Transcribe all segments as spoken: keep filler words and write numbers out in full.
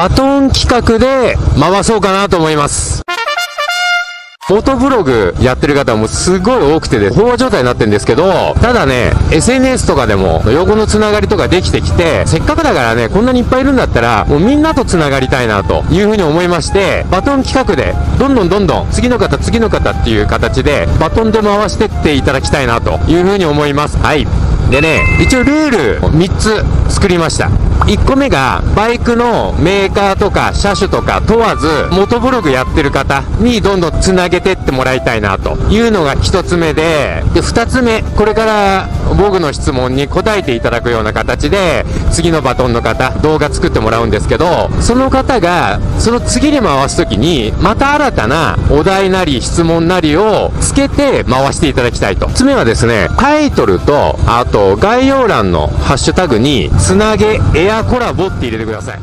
バトン企画で回そうかなと思います。フォトブログやってる方もすごい多くてで飽和状態になってるんですけど、ただね エスエヌエス とかでも横のつながりとかできてきて、せっかくだからねこんなにいっぱいいるんだったらもうみんなとつながりたいなというふうに思いまして、バトン企画でどんどんどんどん次の方次の方っていう形でバトンで回してっていただきたいなというふうに思います。はい。でね、一応ルールみっつ作りました。いっこめがバイクのメーカーとか車種とか問わず元ブログやってる方にどんどんつなげてってもらいたいなというのがひとつめ で, でふたつめ、これから僕の質問に答えていただくような形で次のバトンの方動画作ってもらうんですけど、その方がその次に回す時にまた新たなお題なり質問なりをつけて回していただきたいと。ふたつめはですね、タイトルとあと概要欄のハッシュタグにつなげエアコラボって入れてください。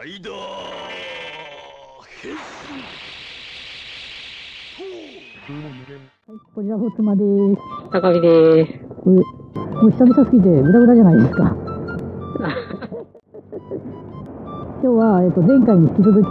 ライダー変身。はい、こちらホツマです。高木です。もう久々すぎてグダグダじゃないですか。今日はえっと前回に引き続き。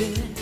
Yeah.